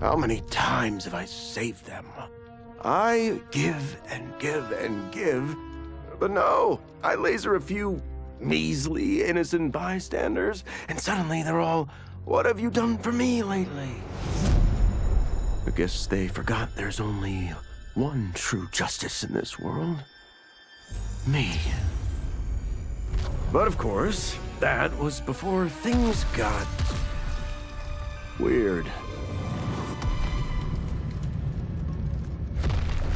How many times have I saved them? I give and give and give, but no, I laser a few measly, innocent bystanders, and suddenly they're all, "What have you done for me lately?" I guess they forgot there's only one true justice in this world. Me. But of course, that was before things got weird.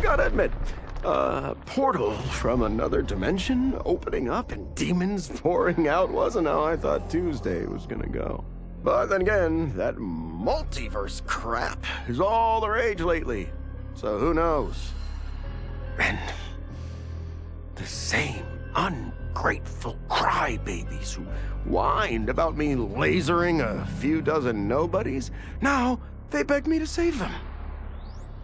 Gotta admit, a portal from another dimension opening up and demons pouring out wasn't how I thought Tuesday was gonna go. But then again, that multiverse crap is all the rage lately, so who knows? And the same ungrateful crybabies who whined about me lasering a few dozen nobodies, now they beg me to save them.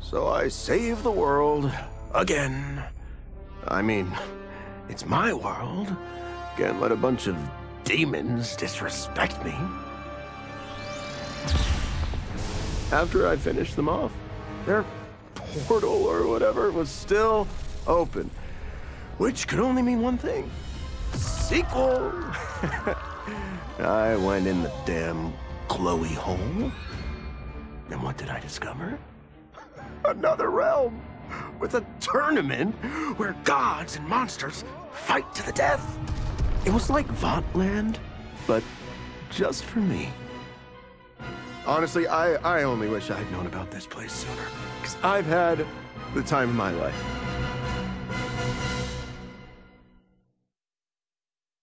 So I save the world again. I mean, it's my world. Can't let a bunch of demons disrespect me. After I finished them off, their portal or whatever was still open, which could only mean one thing: sequel. I went in the damn glowy hole, and what did I discover? Another realm with a tournament where gods and monsters fight to the death. It was like Vauntland, but just for me. Honestly, I only wish I'd known about this place sooner, because I've had the time of my life.